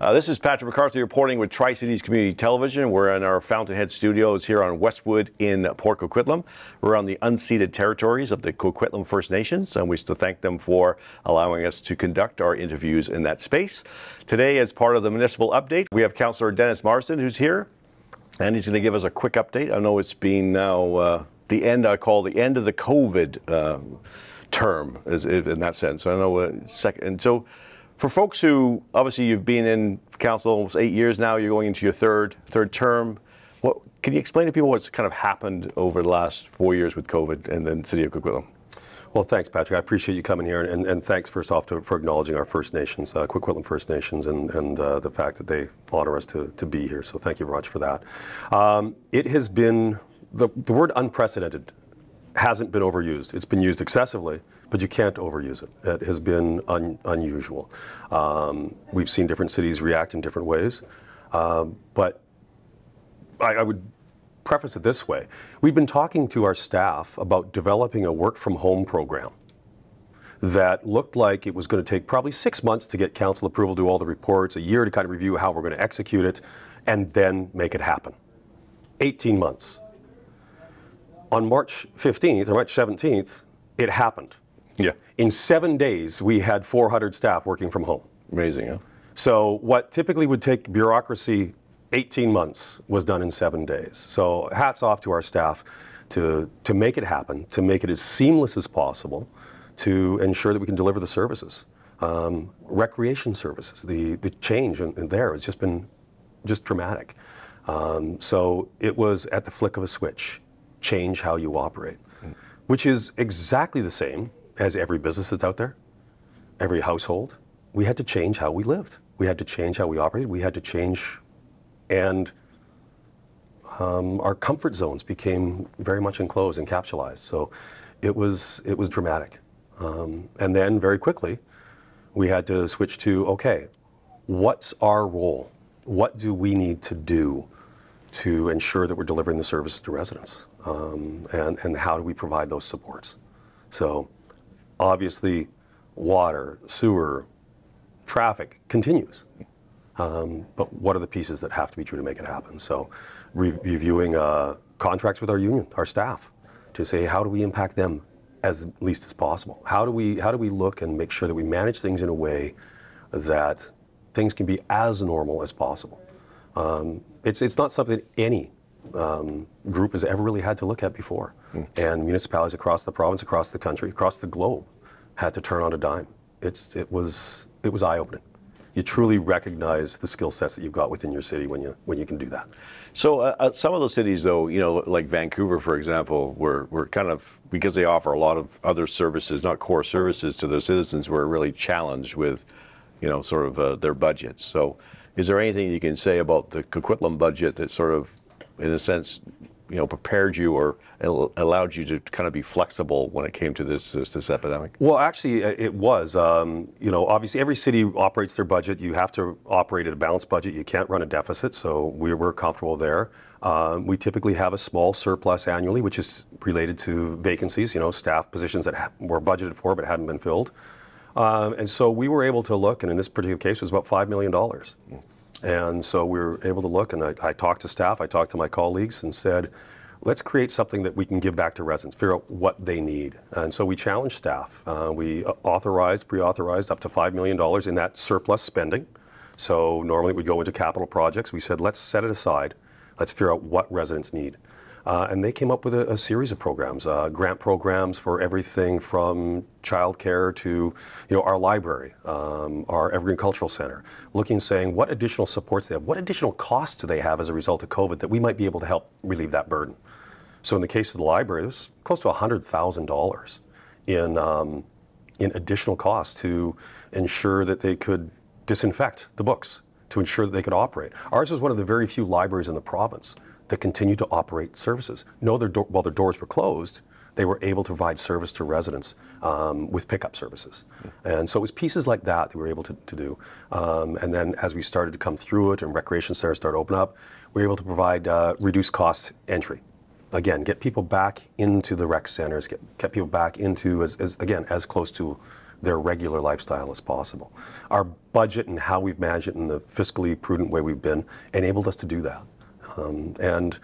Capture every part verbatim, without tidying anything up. Uh, this is Patrick McCarthy reporting with Tri-Cities Community Television. We're in our Fountainhead studios here on Westwood in Port Coquitlam. We're on the unceded territories of the Coquitlam First Nations, and we still thank them for allowing us to conduct our interviews in that space. Today, as part of the municipal update, we have Councillor Dennis Marsden, who's here, and he's going to give us a quick update. I know it's been now uh, the end, I call the end of the COVID uh, term, is, in that sense. I know a second. And so, for folks who, obviously, you've been in council almost eight years now, you're going into your third third term. What can you explain to people what's kind of happened over the last four years with COVID and then City of Coquitlam? Well, thanks, Patrick. I appreciate you coming here, and, and thanks first off to, for acknowledging our First Nations, uh, Coquitlam First Nations, and, and uh, the fact that they honor us to, to be here. So thank you very much for that. Um, it has been, the, the word unprecedented hasn't been overused. It's been used excessively, but you can't overuse it. It has been un, unusual. Um, we've seen different cities react in different ways, um, but I, I would preface it this way. We've been talking to our staff about developing a work from home program that looked like it was going to take probably six months to get council approval, do all the reports, a year to kind of review how we're going to execute it, and then make it happen. eighteen months. On March fifteenth or March seventeenth, it happened. Yeah. In seven days, we had four hundred staff working from home. Amazing, huh? So what typically would take bureaucracy eighteen months was done in seven days. So hats off to our staff to, to make it happen, to make it as seamless as possible, to ensure that we can deliver the services. Um, recreation services, the, the change in, in there has just been just dramatic. Um, so it was at the flick of a switch, change how you operate, mm. which is exactly the same as every business that's out there, every household. We had to change how we lived. We had to change how we operated. We had to change and um, our comfort zones became very much enclosed and capsulized. So it was, it was dramatic. Um, and then very quickly, we had to switch to, okay, what's our role? What do we need to do to ensure that we're delivering the services to residents? Um, and, and how do we provide those supports? So obviously, water, sewer, traffic continues. Um, but what are the pieces that have to be true to make it happen? So re reviewing uh, contracts with our union, our staff, to say, how do we impact them as least as possible? How do we, how do we look and make sure that we manage things in a way that things can be as normal as possible? Um, it's, it's not something any um, group has ever really had to look at before. Mm. And municipalities across the province, across the country, across the globe had to turn on a dime. It's, it was, it was eye-opening. You truly recognize the skill sets that you've got within your city when you when you can do that. So uh, some of those cities, though, you know, like Vancouver, for example, were were kind of, because they offer a lot of other services, not core services to their citizens, were really challenged with, you know, sort of uh, their budgets. So, is there anything you can say about the Coquitlam budget that sort of, in a sense, you know, prepared you or allowed you to kind of be flexible when it came to this this, this epidemic? Well, actually, it was. Um, you know, obviously, every city operates their budget. You have to operate at a balanced budget. You can't run a deficit, so we were comfortable there. Um, we typically have a small surplus annually, which is related to vacancies, you know, staff positions that were budgeted for but hadn't been filled. Um, and so we were able to look, and in this particular case, it was about five million dollars. Mm. And so we were able to look, and I, I talked to staff, I talked to my colleagues and said, let's create something that we can give back to residents, figure out what they need. And so we challenged staff. Uh, we authorized, pre-authorized up to five million dollars in that surplus spending. So normally it would go into capital projects. We said, let's set it aside. Let's figure out what residents need. Uh, and they came up with a, a series of programs, uh, grant programs for everything from childcare to, you know, our library, um, our Evergreen Cultural Center, looking, saying what additional supports they have, what additional costs do they have as a result of COVID that we might be able to help relieve that burden. So in the case of the library, it was close to one hundred thousand dollars in, um, in additional costs to ensure that they could disinfect the books, to ensure that they could operate. Ours was one of the very few libraries in the province that continued to operate services. No, their do while their doors were closed, they were able to provide service to residents um, with pickup services. Yeah. And so it was pieces like that that we were able to, to do. Um, and then as we started to come through it and recreation centers started to open up, we were able to provide uh, reduced cost entry. Again, get people back into the rec centers, get, get people back into, as, as again, as close to their regular lifestyle as possible. Our budget and how we've managed it in the fiscally prudent way we've been enabled us to do that. Um, and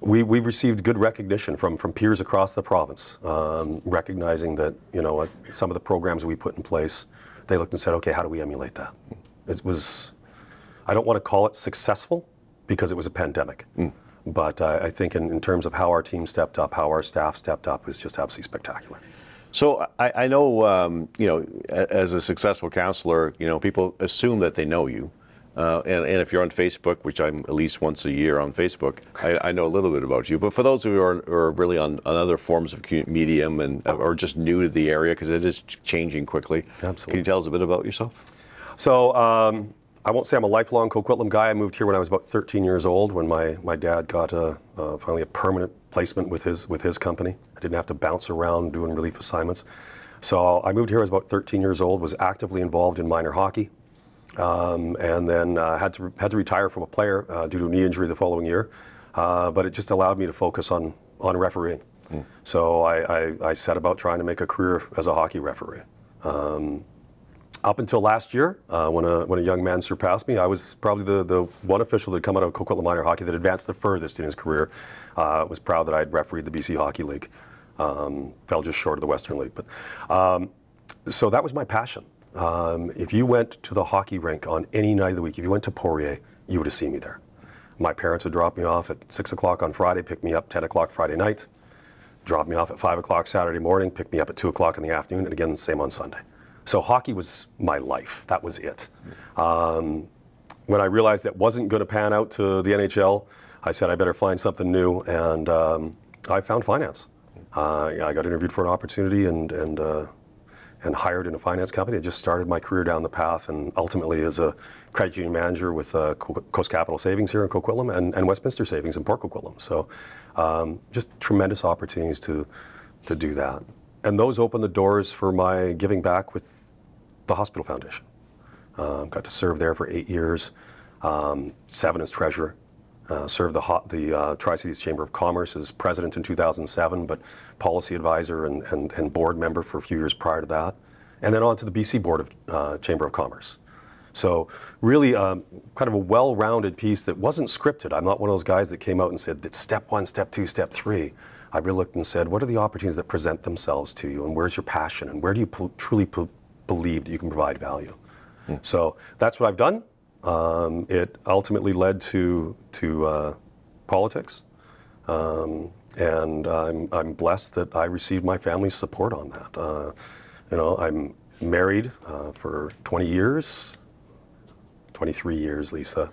we, we've received good recognition from, from peers across the province, um, recognizing that, you know, uh, some of the programs we put in place, they looked and said, okay, how do we emulate that? It was, I don't want to call it successful because it was a pandemic. Mm. But uh, I think in, in terms of how our team stepped up, how our staff stepped up, was just absolutely spectacular. So I, I know, um, you know, as a successful counselor, you know, people assume that they know you. Uh, and, and if you're on Facebook, which I'm at least once a year on Facebook, I, I know a little bit about you. But for those of you who are, who are really on, on other forms of medium and are just new to the area, because it is changing quickly. Absolutely. Can you tell us a bit about yourself? So. Um, I won't say I'm a lifelong Coquitlam guy. I moved here when I was about thirteen years old, when my, my dad got a, uh, finally a permanent placement with his, with his company. I didn't have to bounce around doing relief assignments. So I moved here, I was about thirteen years old, was actively involved in minor hockey, um, and then uh, had, to, had to retire from a player uh, due to a knee injury the following year. Uh, but it just allowed me to focus on, on refereeing. Mm. So I, I, I set about trying to make a career as a hockey referee. Um, Up until last year, uh, when, a, when a young man surpassed me, I was probably the, the one official that had come out of Coquitlam minor hockey that advanced the furthest in his career. I uh, was proud that I had refereed the B C Hockey League. Um, fell just short of the Western League. But, um, so that was my passion. Um, if you went to the hockey rink on any night of the week, if you went to Poirier, you would have seen me there. My parents would drop me off at six o'clock on Friday, pick me up ten o'clock Friday night, drop me off at five o'clock Saturday morning, pick me up at two o'clock in the afternoon, and again, the same on Sunday. So hockey was my life. That was it. Um, when I realized that wasn't going to pan out to the N H L, I said I better find something new, and um, I found finance. Uh, I got interviewed for an opportunity and, and, uh, and hired in a finance company. I just started my career down the path, and ultimately as a credit union manager with uh, Coast Capital Savings here in Coquitlam and, and Westminster Savings in Port Coquitlam. So um, just tremendous opportunities to, to do that. And those opened the doors for my giving back with the hospital foundation. Um, got to serve there for eight years, um, seven as treasurer. Uh, served the, hot, the uh, Tri-Cities Chamber of Commerce as president in two thousand seven, but policy advisor and, and, and board member for a few years prior to that. And then on to the B C Board of uh, Chamber of Commerce. So really um, kind of a well-rounded piece that wasn't scripted. I'm not one of those guys that came out and said that step one, step two, step three. I really looked and said, what are the opportunities that present themselves to you, and where's your passion, and where do you truly believe that you can provide value? Mm. So that's what I've done. Um, it ultimately led to, to uh, politics, um, and I'm, I'm blessed that I received my family's support on that. Uh, you know, I'm married uh, for twenty years, twenty-three years, Lisa.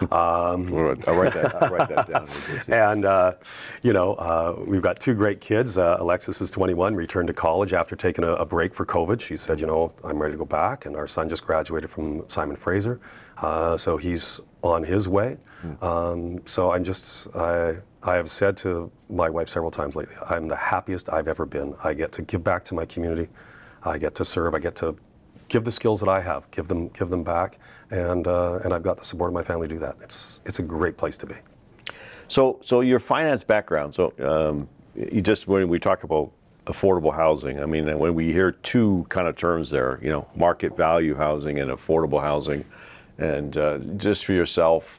Um, I'll, write, I'll, write that, I'll write that down. And, uh, you know, uh, we've got two great kids. Uh, Alexis is twenty-one, returned to college after taking a, a break for COVID. She said, you know, I'm ready to go back. And our son just graduated from Simon Fraser. Uh, so he's on his way. Um, so I'm just, I, I have said to my wife several times lately, I'm the happiest I've ever been. I get to give back to my community. I get to serve. I get to give the skills that I have, give them, give them back, and uh, and I've got the support of my family to do that. It's it's a great place to be. So so your finance background. So um, you just when we talk about affordable housing, I mean when we hear two kind of terms there, you know, market value housing and affordable housing, and uh, just for yourself,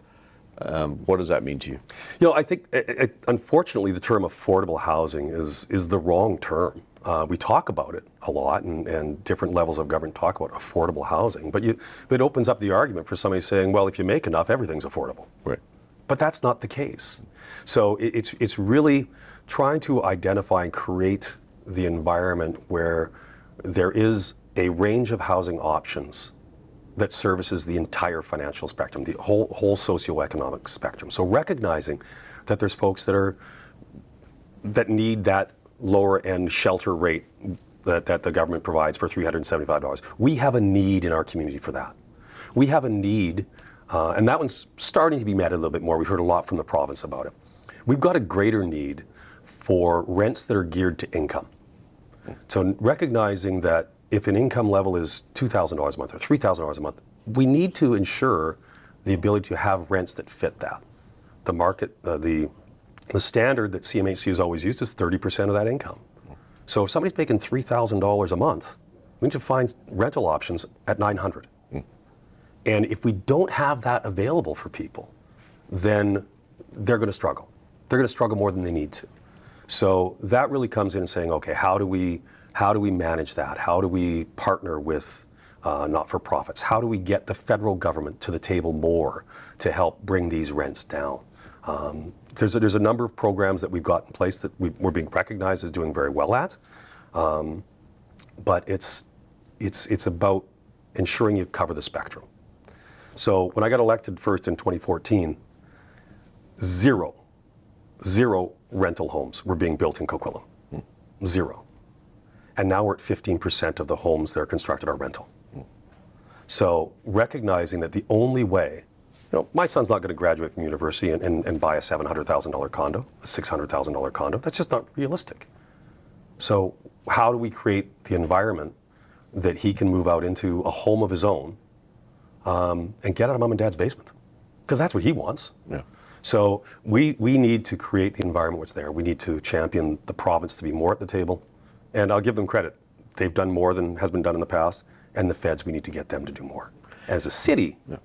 um, what does that mean to you? You know, I think it, it, unfortunately the term affordable housing is is the wrong term. Uh, we talk about it a lot, and, and different levels of government talk about affordable housing. But, you, but it opens up the argument for somebody saying, well, if you make enough, everything's affordable. Right. But that's not the case. So it, it's, it's really trying to identify and create the environment where there is a range of housing options that services the entire financial spectrum, the whole, whole socioeconomic spectrum. So recognizing that there's folks that, are, that need that lower end shelter rate that, that the government provides for three hundred seventy-five dollars. We have a need in our community for that. We have a need, uh, and that one's starting to be met a little bit more. We've heard a lot from the province about it. We've got a greater need for rents that are geared to income. So recognizing that if an income level is two thousand dollars a month or three thousand dollars a month, we need to ensure the ability to have rents that fit that. The market, uh, the The standard that C M H C has always used is thirty percent of that income. So if somebody's making three thousand dollars a month, we need to find rental options at nine hundred. Mm. And if we don't have that available for people, then they're going to struggle. They're going to struggle more than they need to. So that really comes in and saying, okay, how do we, how do we manage that? How do we partner with uh, not-for-profits? How do we get the federal government to the table more to help bring these rents down? Um, there's, a, there's a number of programs that we've got in place that we, we're being recognized as doing very well at, um, but it's, it's, it's about ensuring you cover the spectrum. So when I got elected first in twenty fourteen, zero, zero rental homes were being built in Coquitlam, mm. zero. And now we're at fifteen percent of the homes that are constructed are rental. Mm. So recognizing that the only way, you know, my son's not going to graduate from university and, and, and buy a seven hundred thousand dollar condo, a six hundred thousand dollar condo. That's just not realistic. So how do we create the environment that he can move out into a home of his own um, and get out of mom and dad's basement? Because that's what he wants. Yeah. So we, we need to create the environment that's there. We need to champion the province to be more at the table. And I'll give them credit. They've done more than has been done in the past. And the feds, we need to get them to do more. As a city, yeah.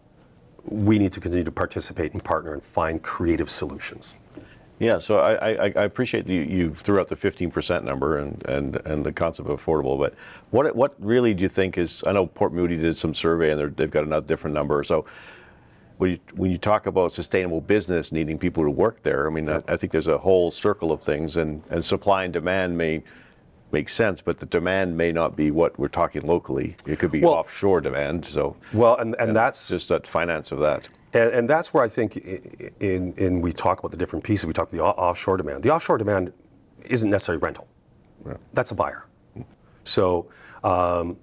we need to continue to participate and partner and find creative solutions. Yeah, so I, I, I appreciate you, you threw out the fifteen percent number and, and, and the concept of affordable, but what, what really do you think is, I know Port Moody did some survey and they've got a different number. So when you, when you talk about sustainable business needing people to work there, I mean, yeah. I, I think there's a whole circle of things, and, and supply and demand may makes sense, but the demand may not be what we're talking locally. It could be well, offshore demand. So well, and, and, and that's just that finance of that. And, and that's where I think in, in we talk about the different pieces. We talk about the offshore demand. The offshore demand isn't necessarily rental. Yeah. That's a buyer. So, um,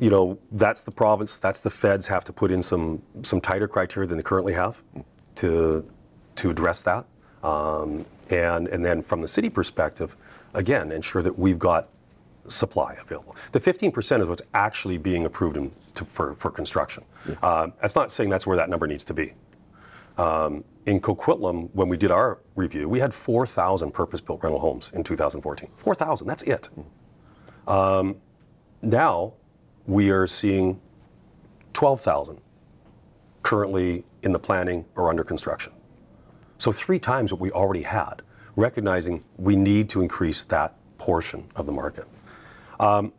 you know, that's the province, that's the feds have to put in some, some tighter criteria than they currently have to, to address that. Um, and, and then from the city perspective, again, ensure that we've got supply available. The fifteen percent is what's actually being approved in, to, for, for construction. Yeah. Um, that's not saying that's where that number needs to be. Um, in Coquitlam, when we did our review, we had four thousand purpose-built rental homes in two thousand fourteen. four thousand, that's it. Um, now we are seeing twelve thousand currently in the planning or under construction. So three times what we already had. Recognizing we need to increase that portion of the market. Um,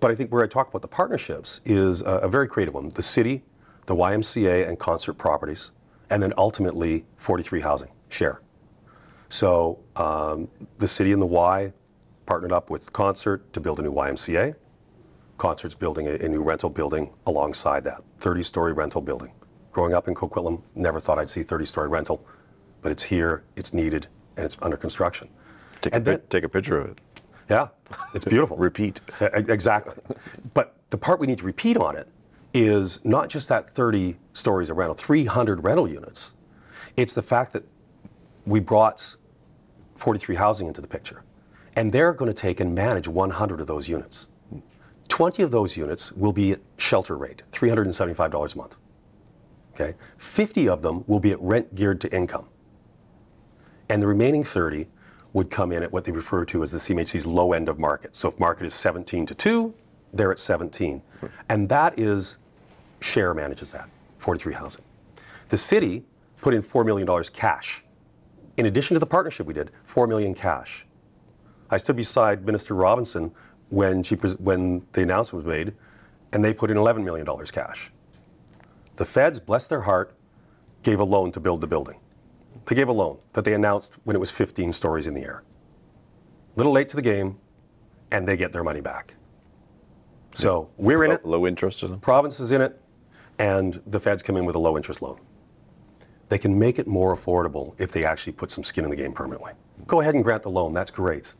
but I think where I talk about the partnerships is a, a very creative one. The city, the Y M C A and Concert Properties, and then ultimately forty-three Housing, share. So um, the city and the Y partnered up with Concert to build a new Y M C A. Concert's building a, a new rental building alongside that, thirty story rental building. Growing up in Coquitlam, never thought I'd see thirty story rental, but it's here, it's needed, and it's under construction. Take, and a, then, take a picture of it. Yeah, it's beautiful. Repeat. Exactly. But the part we need to repeat on it is not just that thirty stories of rental, three hundred rental units. It's the fact that we brought forty-three Housing into the picture. And they're going to take and manage one hundred of those units. twenty of those units will be at shelter rate, three hundred seventy-five dollars a month. Okay? fifty of them will be at rent geared to income. And the remaining thirty would come in at what they refer to as the C M H C's low end of market. So if market is seventeen to two, they're at seventeen. Right. And that is, share manages that, forty-three Housing. The city put in four million dollars cash. In addition to the partnership we did, four million dollars cash. I stood beside Minister Robinson when, she, when the announcement was made, and they put in eleven million dollars cash. The feds, bless their heart, gave a loan to build the building. They gave a loan that they announced when it was fifteen stories in the air. A little late to the game, and they get their money back. So we're in it. Low interest. The province is in it, and the feds come in with a low interest loan. They can make it more affordable if they actually put some skin in the game permanently. Go ahead and grant the loan, that's great.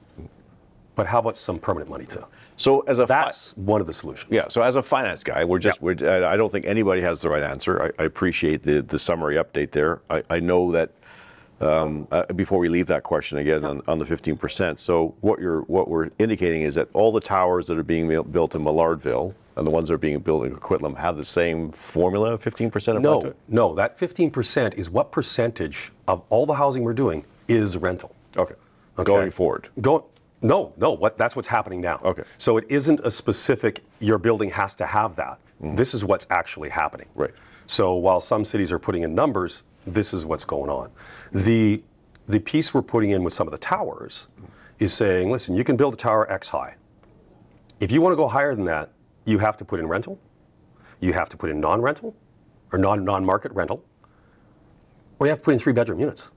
But how about some permanent money too? So as a that's one of the solutions. Yeah. So as a finance guy, we're just yep. we're, I don't think anybody has the right answer. I, I appreciate the the summary update there. I, I know that. Um, uh, before we leave that question again on, on the fifteen percent, so what you're what we're indicating is that all the towers that are being built in Millardville and the ones that are being built in Coquitlam have the same formula, fifteen percent. No, no, that fifteen percent is what percentage of all the housing we're doing is rental. Okay, okay. Going forward. Go No, no, what, that's what's happening now. Okay. So it isn't a specific, your building has to have that. Mm. This is what's actually happening. Right. So while some cities are putting in numbers, this is what's going on. The, the piece we're putting in with some of the towers is saying, listen, you can build a tower X high. If you want to go higher than that, you have to put in rental, you have to put in non-rental, or non, non-market rental, or you have to put in three-bedroom units.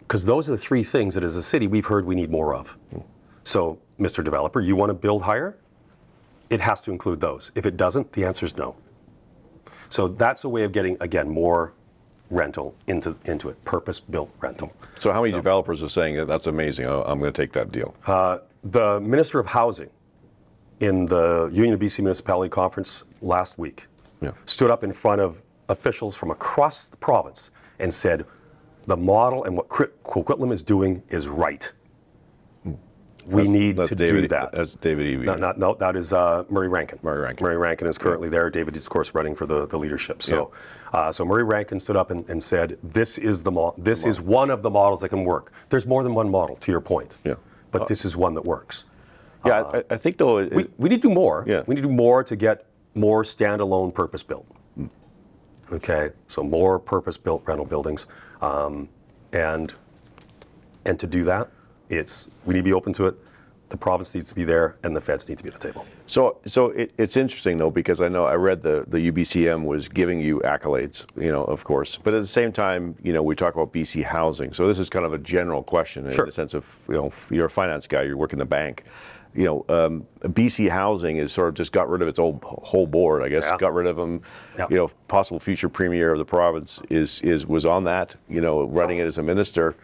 Because those are the three things that as a city we've heard we need more of. Mm. So, Mister Developer, you want to build higher? It has to include those. If it doesn't, the answer is no. So that's a way of getting, again, more rental into, into it, purpose-built rental. So how many so, developers are saying, that's amazing, I'm going to take that deal? Uh, the Minister of Housing in the Union of B C Municipality Conference last week yeah. stood up in front of officials from across the province and said, the model and what Coquitlam is doing is right. We that's, need that's to David, do that. That's David Eby. No, not, no that is uh, Murray Rankin. Murray Rankin. Murray Rankin is currently there. David is, of course, running for the, the leadership. So, yeah. uh, so Murray Rankin stood up and, and said, "This is the mo This the is model. one of the models that can work." There's more than one model, to your point. Yeah. But uh, this is one that works. Yeah, uh, I, I think though it, we we need to do more. Yeah. We need to do more to get more standalone purpose built. Mm. Okay. So more purpose built rental buildings, um, and and to do that. It's, we need to be open to it, the province needs to be there, and the feds need to be at the table. So so it, it's interesting, though, because I know I read the, the U B C M was giving you accolades, you know, of course. But at the same time, you know, we talk about B C housing. So this is kind of a general question sure. in the sense of, you know, you're a finance guy, you work in the bank. You know, um, B C housing is sort of just got rid of its old whole board, I guess, yeah. got rid of them. Yeah. You know, possible future premier of the province is, is was on that, you know, running it as a minister.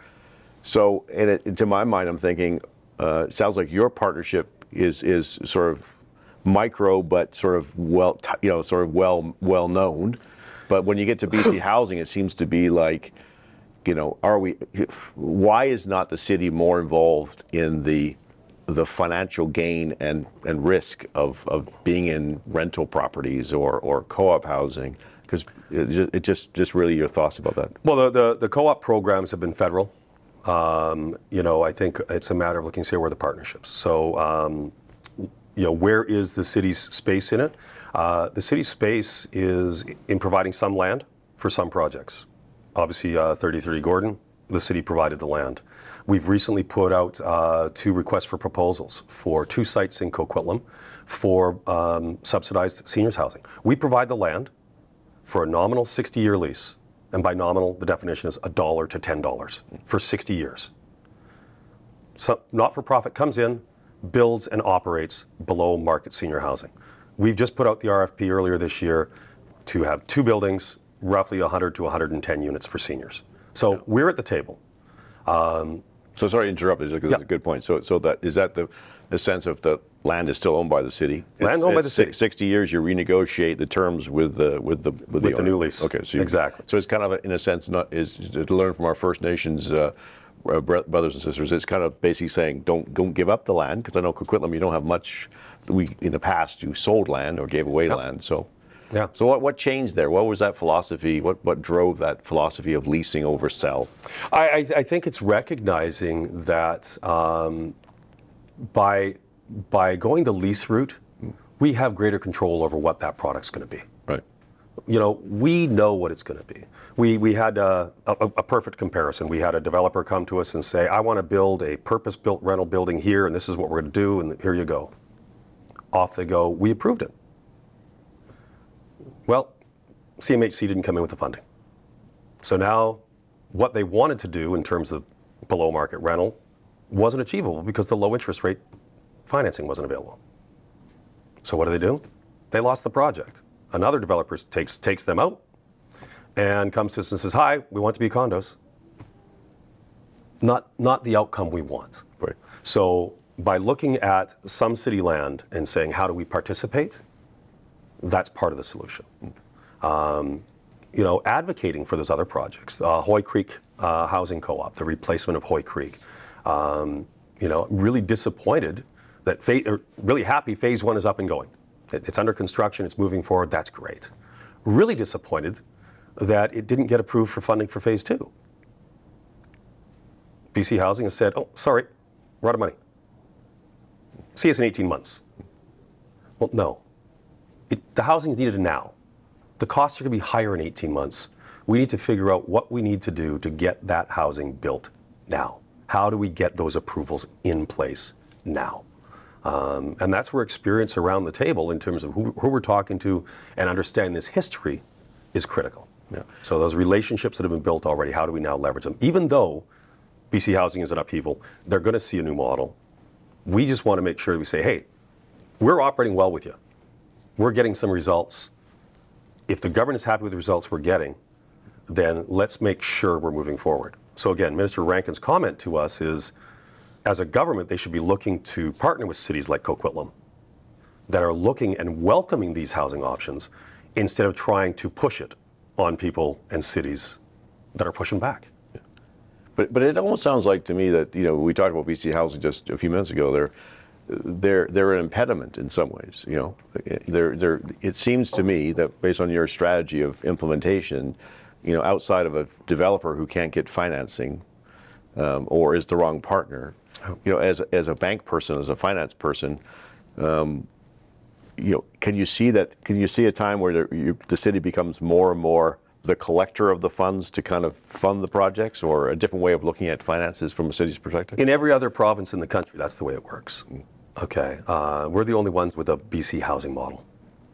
So, and it, to my mind, I'm thinking, uh, it sounds like your partnership is is sort of micro, but sort of well, you know, sort of well well known. But when you get to B C housing, it seems to be like, you know, are we? Why is not the city more involved in the the financial gain and and risk of of being in rental properties or or co-op housing? Because it just just really your thoughts about that. Well, the the, the co-op programs have been federal. Um, you know, I think it's a matter of looking to see where the partnerships. So, um, you know, where is the city's space in it? Uh, the city's space is in providing some land for some projects. Obviously, uh, thirty-three Gordon, the city provided the land. We've recently put out uh, two requests for proposals for two sites in Coquitlam for um, subsidized seniors housing. We provide the land for a nominal sixty-year lease. And by nominal, the definition is a dollar to ten dollars for sixty years. So not-for-profit comes in, builds and operates below market senior housing. We've just put out the R F P earlier this year to have two buildings, roughly one hundred to one hundred ten units for seniors. So yeah. we're at the table. Um, so sorry to interrupt, because yeah. that's a good point. So, so that, is that the, the sense of the land is still owned by the city? Land it's, owned it's by the city. sixty years, you renegotiate the terms with the with the with, with the, the new lease. Okay, so you, exactly. So it's kind of a, in a sense, not is to learn from our First Nations uh, brothers and sisters. It's kind of basically saying don't don't give up the land, because I know Coquitlam, you don't have much. We in the past you sold land or gave away yeah. land. So yeah. So what what changed there? What was that philosophy? What what drove that philosophy of leasing over sell? I I, I think it's recognizing that um, by By going the lease route, we have greater control over what that product's going to be. Right. You know, we know what it's going to be. We we had a, a, a perfect comparison. We had a developer come to us and say, I want to build a purpose-built rental building here, and this is what we're going to do, and here you go. Off they go. We approved it. Well, C M H C didn't come in with the funding. So now what they wanted to do in terms of below-market rental wasn't achievable because the low interest rate financing wasn't available. So what do they do? They lost the project. Another developer takes takes them out and comes to us and says, hi, we want to be condos. Not, not the outcome we want. Right. So by looking at some city land and saying, how do we participate? That's part of the solution. Um, you know, advocating for those other projects. Uh, Hoy Creek uh, Housing Co-op, the replacement of Hoy Creek. Um, you know, really disappointed that phase, really happy phase one is up and going. It, it's under construction, it's moving forward, that's great. Really disappointed that it didn't get approved for funding for phase two. B C Housing has said, oh, sorry, we're out of money. say it's in eighteen months. Well, no. It, the housing is needed now. The costs are going to be higher in eighteen months. We need to figure out what we need to do to get that housing built now. How do we get those approvals in place now? Um, and that's where experience around the table in terms of who, who we're talking to and understanding this history is critical. Yeah. So those relationships that have been built already, how do we now leverage them? Even though B C Housing is in upheaval, they're going to see a new model. We just want to make sure that we say, hey, we're operating well with you. We're getting some results. If the government is happy with the results we're getting, then let's make sure we're moving forward. So again, Minister Rankin's comment to us is, as a government, they should be looking to partner with cities like Coquitlam that are looking and welcoming these housing options instead of trying to push it on people and cities that are pushing back. Yeah. But, but it almost sounds like to me that, you know, we talked about B C Housing just a few minutes ago. They're, they're, they're an impediment in some ways, you know. They're, they're, it seems to me that based on your strategy of implementation, you know, outside of a developer who can't get financing um, or is the wrong partner, you know, as, as a bank person, as a finance person, um, you know, can you see that, can you see a time where the, you, the city becomes more and more the collector of the funds to kind of fund the projects, or a different way of looking at finances from a city's perspective? In every other province in the country, that's the way it works. Okay, uh, we're the only ones with a B C housing model.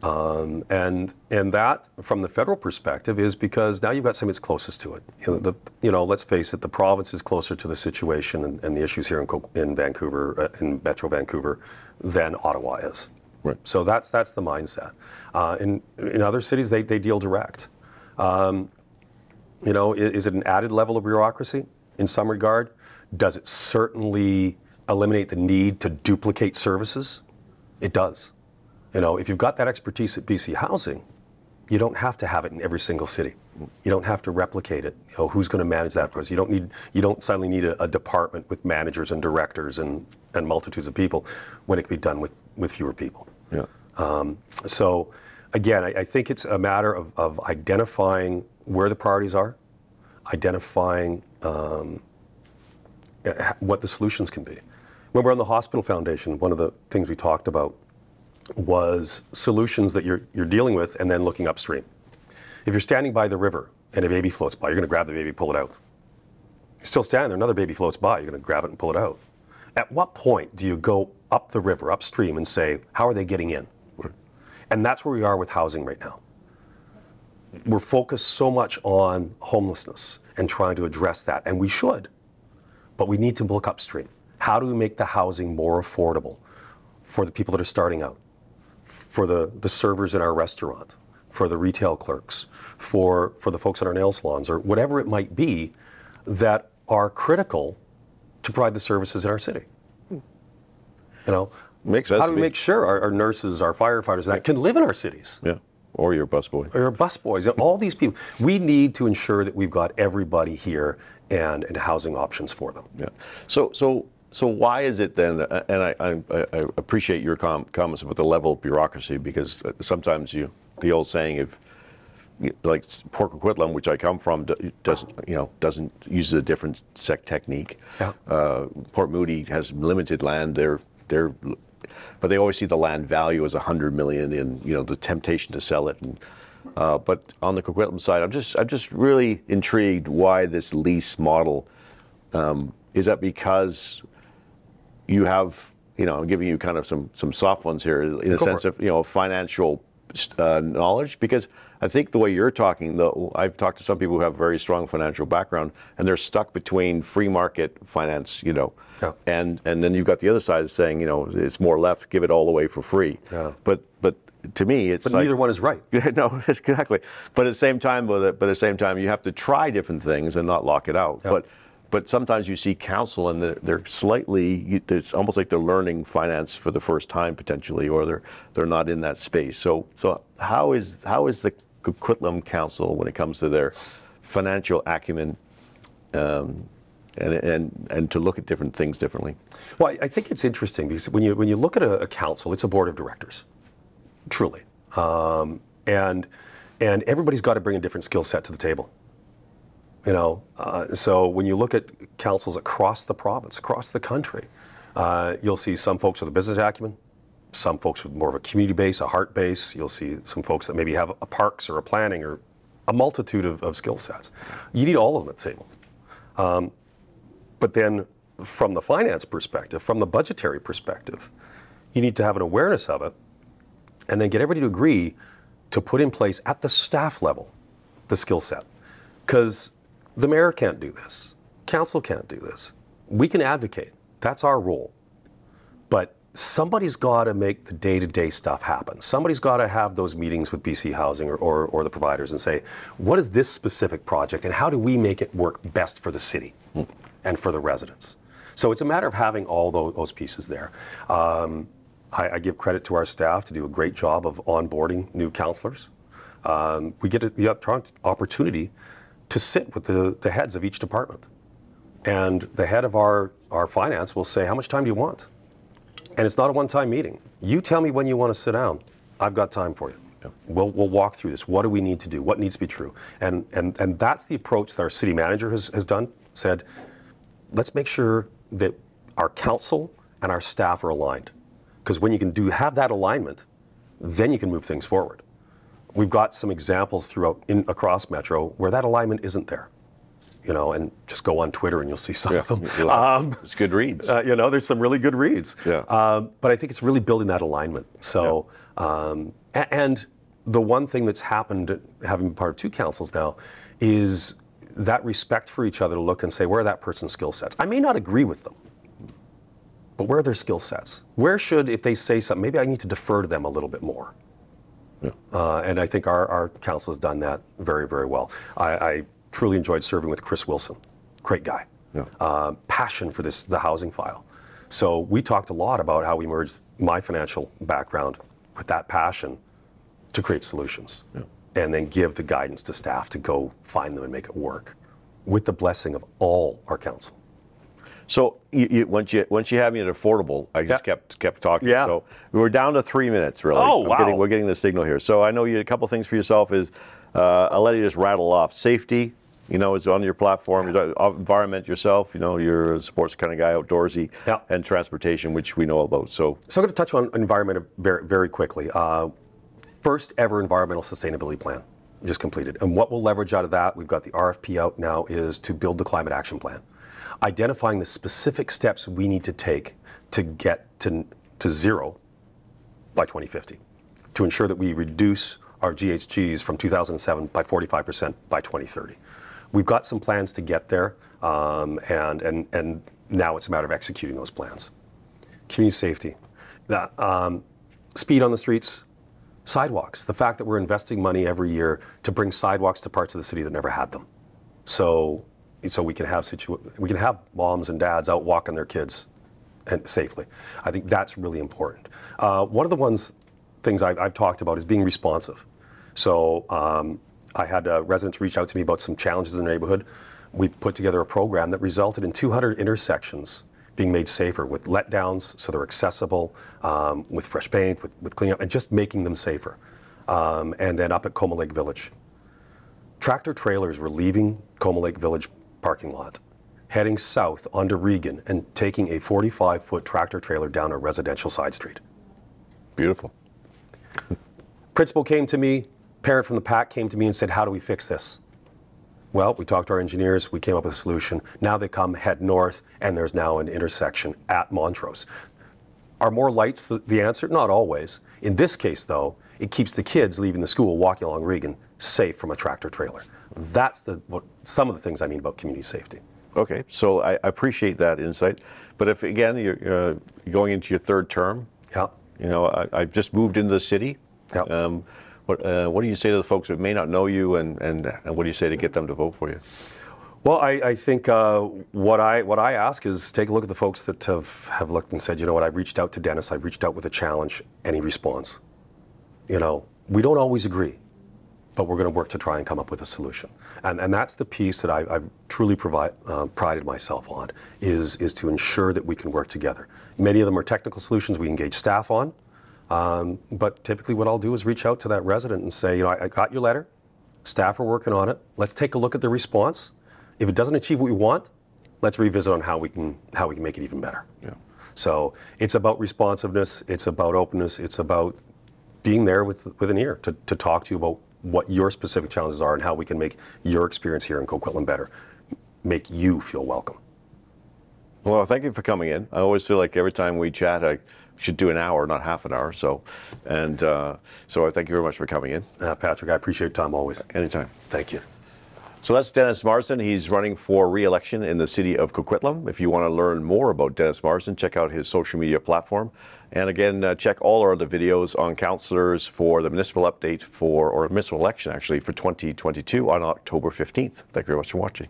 Um, and and that, from the federal perspective, is because now you've got somebody that's closest to it. You know, the, you know let's face it, the province is closer to the situation and, and the issues here in, in Vancouver, uh, in Metro Vancouver, than Ottawa is. Right. So that's that's the mindset. Uh, in in other cities, they they deal direct. Um, you know, is, is it an added level of bureaucracy in some regard? Does it certainly eliminate the need to duplicate services? It does. You know, if you've got that expertise at B C Housing, you don't have to have it in every single city. You don't have to replicate it. You know, who's going to manage that for us? You don't need, you don't suddenly need a, a department with managers and directors and, and multitudes of people when it can be done with, with fewer people. Yeah. Um, so, again, I, I think it's a matter of, of identifying where the priorities are, identifying um, what the solutions can be. When we're on the hospital foundation, one of the things we talked about was solutions that you're, you're dealing with and then looking upstream. If you're standing by the river and a baby floats by, you're going to grab the baby and pull it out. You're still standing there, another baby floats by, you're going to grab it and pull it out. At what point do you go up the river, upstream, and say, how are they getting in? Right. And that's where we are with housing right now. We're focused so much on homelessness and trying to address that, and we should, but we need to look upstream. How do we make the housing more affordable for the people that are starting out? For the, the servers in our restaurant, for the retail clerks, for, for the folks at our nail salons, or whatever it might be that are critical to provide the services in our city. You know, Makes sense how do we make sure our, our nurses, our firefighters, that can live in our cities? Yeah, or your busboy. Or your busboys, all these people. We need to ensure that we've got everybody here and, and housing options for them. Yeah, so, so So why is it then, and I, I, I appreciate your com comments about the level of bureaucracy, because sometimes you, the old saying of, like Port Coquitlam, which I come from, doesn't, you know, doesn't use a different sec technique. Yeah. Uh, Port Moody has limited land, they're, they're, but they always see the land value as one hundred million and, you know, the temptation to sell it. And, uh, but on the Coquitlam side, I'm just, I'm just really intrigued why this lease model, um, is that because you have, you know, I'm giving you kind of some, some soft ones here in the sense of, you know, financial uh, knowledge, because I think the way you're talking, though, I've talked to some people who have very strong financial background and they're stuck between free market finance, you know, yeah. and, and then you've got the other side saying, you know, it's more left, give it all away for free. Yeah. But, but to me, it's but like, neither one is right. No, exactly. But at the same time, but at the same time, you have to try different things and not lock it out. Yeah. But, But sometimes you see council and they're, they're slightly, it's almost like they're learning finance for the first time potentially, or they're, they're not in that space. So, so how is, how is the Coquitlam Council when it comes to their financial acumen um, and, and, and to look at different things differently? Well, I think it's interesting because when you, when you look at a, a council, it's a board of directors, truly. Um, and, and everybody's got to bring a different skill set to the table. You know, uh, so when you look at councils across the province, across the country, Uh, you'll see some folks with a business acumen, some folks with more of a community base, a heart base. You'll see some folks that maybe have a parks or a planning or a multitude of, of skill sets. You need all of them at the table. Um, but then from the finance perspective, from the budgetary perspective, you need to have an awareness of it and then get everybody to agree to put in place at the staff level the skill set. Because the mayor can't do this. Council can't do this. We can advocate. That's our role. But somebody's got to make the day-to-day stuff happen. Somebody's got to have those meetings with B C Housing or, or, or the providers and say, what is this specific project and how do we make it work best for the city and for the residents? So it's a matter of having all those, those pieces there. Um, I, I give credit to our staff to do a great job of onboarding new councillors. Um, we get the opportunity to sit with the, the heads of each department. And the head of our, our finance will say, how much time do you want? And it's not a one-time meeting. You tell me when you want to sit down. I've got time for you. Yeah. We'll, we'll walk through this. What do we need to do? What needs to be true? And, and, and that's the approach that our city manager has, has done, said, let's make sure that our council and our staff are aligned. Because when you can do have that alignment, then you can move things forward. We've got some examples throughout in, across Metro where that alignment isn't there. You know, and just go on Twitter and you'll see some yeah, of them. It's um, good reads. Uh, you know, there's some really good reads. Yeah. Um, but I think it's really building that alignment. So, yeah. um, and the one thing that's happened, having been part of two councils now, is that respect for each other to look and say, where are that person's skill sets? I may not agree with them, but where are their skill sets? Where should, if they say something, maybe I need to defer to them a little bit more. Yeah. Uh, and I think our, our council has done that very, very well. I, I truly enjoyed serving with Chris Wilson, great guy. Yeah. Uh, passion for this, the housing file. So we talked a lot about how we merged my financial background with that passion to create solutions. Yeah. And then give the guidance to staff to go find them and make it work with the blessing of all our council. So you, you, once you once you have me at affordable, I just yeah. kept kept talking. Yeah. So we're down to three minutes, really. Oh, I'm wow. Getting, we're getting the signal here. So I know you a couple things for yourself is, uh, I'll let you just rattle off. Safety, you know, is on your platform. Yeah. Environment yourself, you know, you're a sports kind of guy, outdoorsy. Yeah. And transportation, which we know about. So, so I'm going to touch on environment very, very quickly. Uh, First ever environmental sustainability plan just completed. And what we'll leverage out of that, we've got the R F P out now, is to build the climate action plan, identifying the specific steps we need to take to get to, to zero by twenty fifty, to ensure that we reduce our G H Gs from two thousand seven by forty-five percent by twenty thirty. We've got some plans to get there, um, and, and, and now it's a matter of executing those plans. Community safety, that, um, speed on the streets, sidewalks, the fact that we're investing money every year to bring sidewalks to parts of the city that never had them. So, so we can have situ we can have moms and dads out walking their kids and safely. I think that's really important. Uh, one of the ones, things I've, I've talked about is being responsive. So um, I had uh, residents reach out to me about some challenges in the neighborhood. We put together a program that resulted in two hundred intersections being made safer with letdowns, so they're accessible, um, with fresh paint, with, with cleanup, and just making them safer. Um, and then up at Coma Lake Village, tractor trailers were leaving Coma Lake Village parking lot, heading south onto Regan and taking a forty-five foot tractor trailer down a residential side street. Beautiful. Principal came to me, parent from the pack came to me and said, how do we fix this? Well, we talked to our engineers, we came up with a solution. Now they come head north, and there's now an intersection at Montrose. Are more lights the, the answer? Not always. In this case, though, it keeps the kids leaving the school walking along Regan safe from a tractor trailer. That's the, what, some of the things I mean about community safety. Okay, so I appreciate that insight. But if, again, you're uh, going into your third term, yeah. you know, I, I've just moved into the city. Yeah. Um, What, uh, what do you say to the folks that may not know you, and, and, and what do you say to get them to vote for you? Well, I, I think uh, what I what I ask is take a look at the folks that have, have looked and said, you know what, I've reached out to Dennis, I've reached out with a challenge, and he responds. You know, we don't always agree, but we're going to work to try and come up with a solution. And, and that's the piece that I, I've truly provide, uh, prided myself on, is, is to ensure that we can work together. Many of them are technical solutions we engage staff on. Um, but typically what I'll do is reach out to that resident and say, you know, I, I got your letter, staff are working on it, let's take a look at the response. If it doesn't achieve what we want, let's revisit on how we can, how we can make it even better. Yeah. So it's about responsiveness, it's about openness, it's about being there with, with an ear to, to talk to you about what your specific challenges are and how we can make your experience here in Coquitlam better, make you feel welcome. Well, thank you for coming in. I always feel like every time we chat, I should do an hour, not half an hour. So, and uh, so I thank you very much for coming in. Uh, Patrick, I appreciate your time always. Anytime. Thank you. So that's Dennis Marsden. He's running for re-election in the city of Coquitlam. If you want to learn more about Dennis Marsden, check out his social media platform. And again, uh, check all our other videos on councillors for the municipal update for, or municipal election actually, for twenty twenty-two on October fifteenth. Thank you very much for watching.